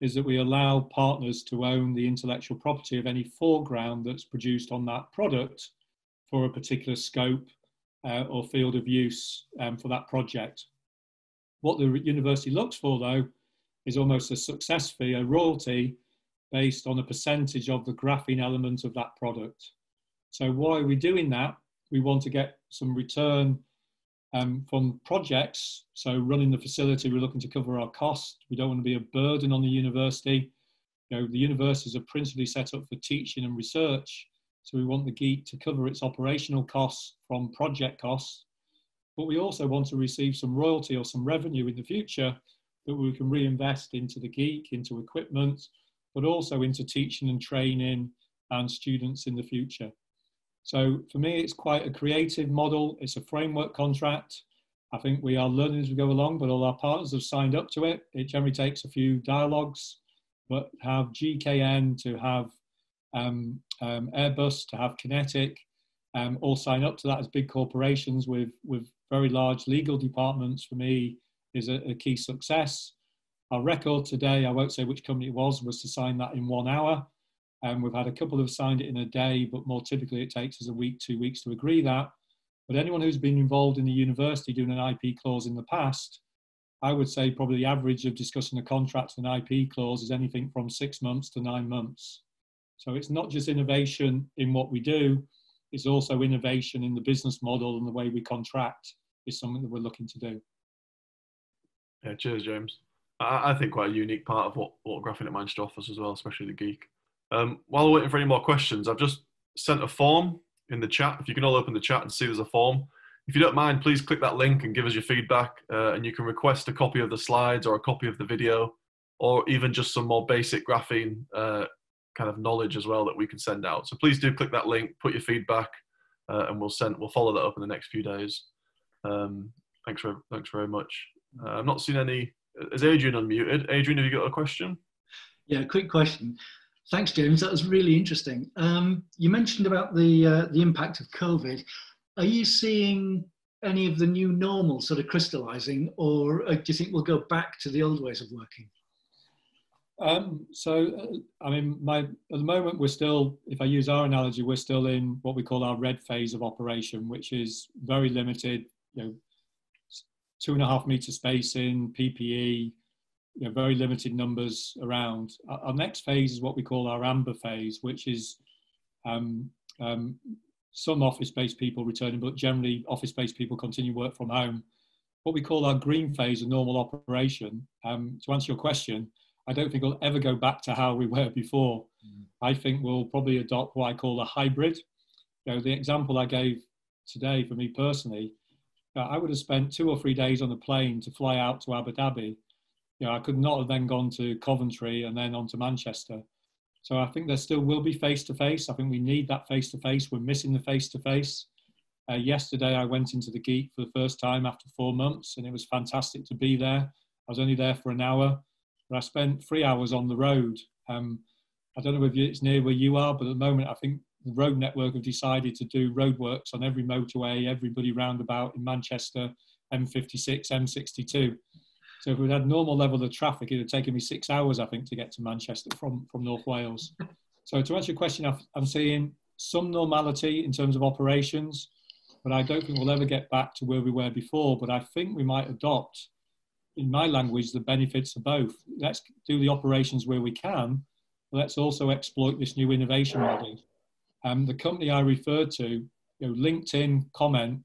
is that we allow partners to own the intellectual property of any foreground that's produced on that product for a particular scope uh, or field of use um, for that project. What the university looks for, though, is almost a success fee, a royalty, based on a percentage of the graphene element of that product. So why are we doing that? We want to get some return um, from projects. So running the facility, we're looking to cover our costs. We don't want to be a burden on the university. You know, the universities are principally set up for teaching and research. So we want the geek to cover its operational costs from project costs. But we also want to receive some royalty or some revenue in the future that we can reinvest into the geek, into equipment, but also into teaching and training and students in the future. So for me, it's quite a creative model. It's a framework contract. I think we are learning as we go along, but all our partners have signed up to it. It generally takes a few dialogues, but have G K N, to have um, um, Airbus, to have Kinetic, um, all sign up to that as big corporations with, with very large legal departments, for me, is a, a key success. Our record today, I won't say which company it was, was to sign that in one hour. And um, we've had a couple have signed it in a day, but more typically it takes us a week, two weeks to agree that. But anyone who's been involved in the university doing an I P clause in the past, I would say probably the average of discussing a contract and an I P clause is anything from six months to nine months. So it's not just innovation in what we do, it's also innovation in the business model, and the way we contract is something that we're looking to do. Yeah, cheers, James. I, I think quite a unique part of what, what Graphene at Manchester offers as well, especially the geek. Um, while we're waiting for any more questions, I've just sent a form in the chat. If you can all open the chat and see there's a form. If you don't mind, please click that link and give us your feedback, uh, and you can request a copy of the slides or a copy of the video, or even just some more basic graphene uh, kind of knowledge as well that we can send out. So please do click that link, put your feedback, uh, and we'll, send, we'll follow that up in the next few days. Um, thanks, for, thanks very much. Uh, I've not seen any. Is Adrian unmuted? Adrian, have you got a question? Yeah, quick question. Thanks, James. That was really interesting. Um, you mentioned about the uh, the impact of COVID. Are you seeing any of the new normal sort of crystallising, or do you think we'll go back to the old ways of working? Um, so, uh, I mean, my, at the moment, we're still, if I use our analogy, we're still in what we call our red phase of operation, which is very limited, you know, two and a half metre spacing, P P E, you know, very limited numbers around. Our next phase is what we call our amber phase, which is um, um, some office-based people returning, but generally office-based people continue work from home. What we call our green phase, a normal operation. Um, to answer your question, I don't think we'll ever go back to how we were before. Mm. I think we'll probably adopt what I call a hybrid. You know, the example I gave today for me personally, uh, I would have spent two or three days on a plane to fly out to Abu Dhabi. You know, I could not have then gone to Coventry and then on to Manchester. So I think there still will be face-to-face. I think we need that face-to-face. We're missing the face-to-face. Uh, yesterday, I went into the Geek for the first time after four months, and it was fantastic to be there. I was only there for an hour, but I spent three hours on the road. Um, I don't know if it's near where you are, but at the moment, I think the road network have decided to do roadworks on every motorway, everybody roundabout in Manchester, M fifty-six, M sixty-two. So if we'd had normal level of traffic, it would have taken me six hours, I think, to get to Manchester from, from North Wales. So to answer your question, I'm seeing some normality in terms of operations, but I don't think we'll ever get back to where we were before. But I think we might adopt, in my language, the benefits of both. Let's do the operations where we can. But let's also exploit this new innovation model. Um, the company I referred to, you know, LinkedIn comment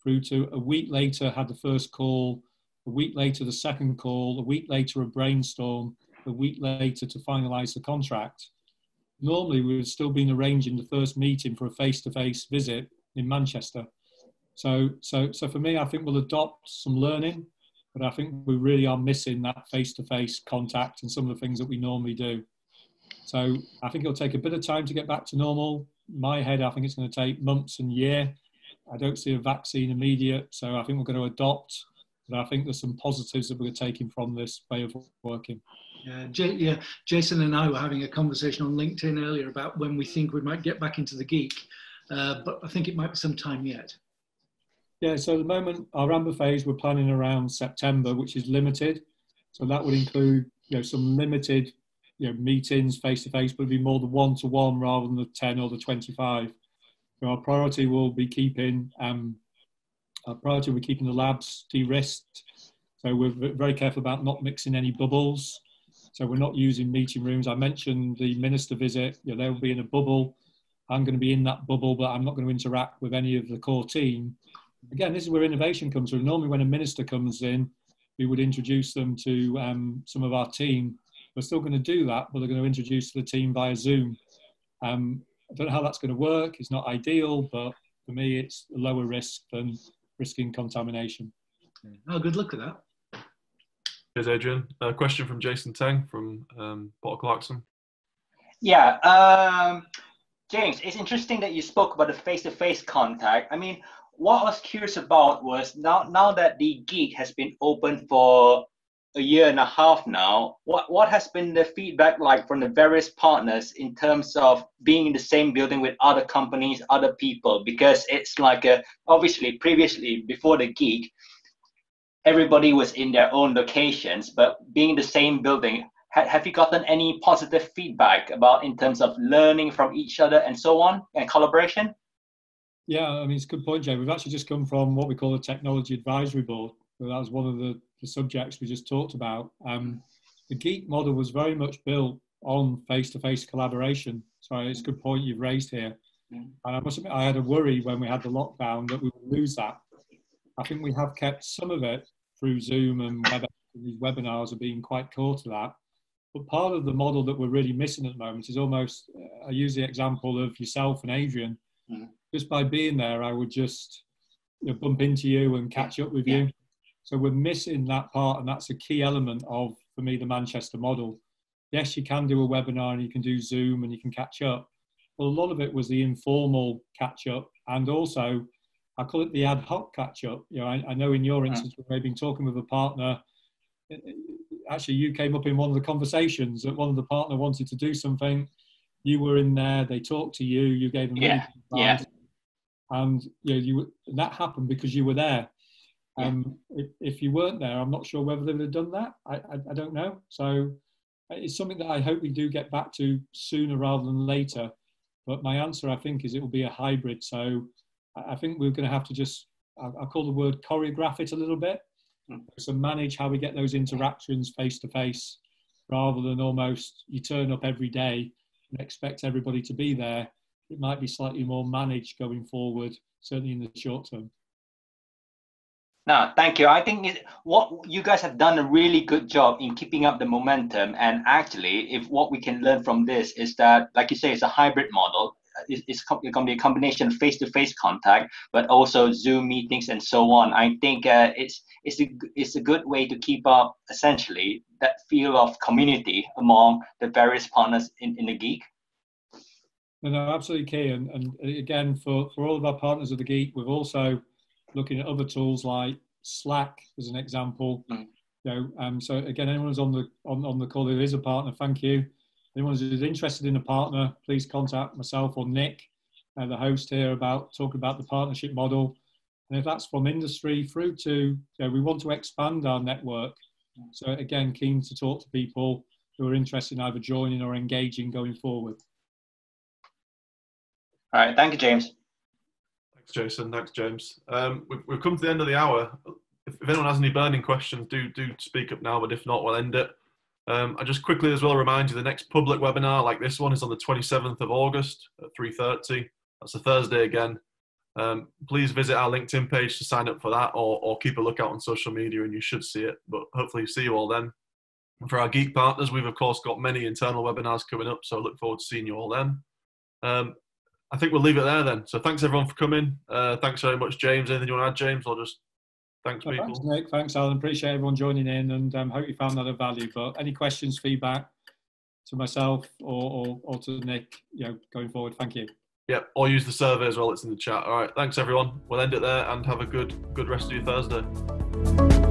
through to a week later had the first call, a week later the second call, a week later a brainstorm, a week later to finalise the contract. Normally we would have still been arranging the first meeting for a face-to-face visit in Manchester. So, so, so for me, I think we'll adopt some learning, but I think we really are missing that face-to-face contact and some of the things that we normally do. So I think it'll take a bit of time to get back to normal. In my head, I think it's going to take months and year. I don't see a vaccine immediate, so I think we're going to adopt. But I think there's some positives that we're taking from this way of working. Yeah, J yeah. Jason and I were having a conversation on LinkedIn earlier about when we think we might get back into the geek, uh, but I think it might be some time yet. Yeah, so at the moment, our amber phase, we're planning around September, which is limited. So that would include, you know, some limited, you know, meetings face-to-face, but it'd be more the one-to-one rather than the ten or the twenty-five. So our priority will be keeping, um, our priority will be keeping the labs de-risked. So we're very careful about not mixing any bubbles. So we're not using meeting rooms. I mentioned the minister visit, you know, they'll be in a bubble. I'm going to be in that bubble, but I'm not going to interact with any of the core team. Again, this is where innovation comes from. Normally when a minister comes in, we would introduce them to um, some of our team. We're still going to do that, but they're going to introduce the team via Zoom. Um, I don't know how that's going to work. It's not ideal, but for me, it's a lower risk than risking contamination. Oh, good luck with that. Here's Adrian. A question from Jason Tang from um, Potter Clarkson. Yeah, um, James, it's interesting that you spoke about the face-to-face contact. I mean, what I was curious about was now, now that the Geek has been open for a year and a half now, what, what has been the feedback like from the various partners in terms of being in the same building with other companies, other people? Because it's like, a, obviously, previously, before the Geek, everybody was in their own locations, but being in the same building, ha have you gotten any positive feedback about in terms of learning from each other and so on, and collaboration? Yeah, I mean, it's a good point, Jay. We've actually just come from what we call the Technology Advisory Board. So that was one of the the subjects we just talked about. Um, the Geek model was very much built on face-to-face collaboration. So it's a good point you've raised here. And I must admit, I had a worry when we had the lockdown that we would lose that. I think we have kept some of it through Zoom and WebEx. These webinars are being quite core to that. But part of the model that we're really missing at the moment is almost, I use the example of yourself and Adrian. Just by being there, I would just, you know, bump into you and catch up with you. So we're missing that part, and that's a key element of, for me, the Manchester model. Yes, you can do a webinar and you can do Zoom and you can catch up. But a lot of it was the informal catch-up, and also, I call it the ad hoc catch-up. You know, I, I know in your instance, yeah. We've been talking with a partner. Actually, you came up in one of the conversations that one of the partner wanted to do something. You were in there, they talked to you, you gave them yeah. really advice. Yeah. And you know, you, that happened because you were there. Um, if, if you weren't there, I'm not sure whether they would have done that. I, I, I don't know. So it's something that I hope we do get back to sooner rather than later. But my answer, I think, is it will be a hybrid. So I think we're going to have to just, I, I call the word choreograph it a little bit. Mm. So manage how we get those interactions face to face rather than almost you turn up every day and expect everybody to be there. it might be slightly more managed going forward, certainly in the short term. No, thank you. I think it, what you guys have done a really good job in keeping up the momentum. And actually, if what we can learn from this is that, like you say, it's a hybrid model. It's, it's going to be a combination of face-to-face contact, but also Zoom meetings and so on. I think uh, it's it's a, it's a good way to keep up, essentially, that feel of community among the various partners in, in the GEEK. No, absolutely key. And, and again, for, for all of our partners of the GEEK, we've also looking at other tools like Slack as an example. Mm. You know, um, so again, anyone who's on the on, on the call who is a partner, thank you. Anyone who's interested in a partner, please contact myself or Nick, uh, the host here, about talking about the partnership model. And if that's from industry through to, you know, we want to expand our network. So again, keen to talk to people who are interested in either joining or engaging going forward. All right, thank you, James. Thanks, Jason. Thanks, James. Um, we've, we've come to the end of the hour. If, if anyone has any burning questions, do do speak up now, but if not, we'll end it. Um, I just quickly as well remind you, the next public webinar like this one is on the twenty-seventh of August at three thirty. That's a Thursday again. Um, please visit our LinkedIn page to sign up for that, or, or keep a lookout on social media and you should see it, but hopefully see you all then. And for our GEEK partners, we've of course got many internal webinars coming up, so I look forward to seeing you all then. Um, I think we'll leave it there then. So thanks everyone for coming. Uh, thanks very much, James. Anything you want to add, James? Or just thanks, people. Thanks, Nick. Thanks, Alan. Appreciate everyone joining in, and um, hope you found that of value. But any questions, feedback to myself or, or, or to Nick, you know, going forward. Thank you. Yep. Or use the survey as well. It's in the chat. All right. Thanks, everyone. We'll end it there and have a good, good rest of your Thursday.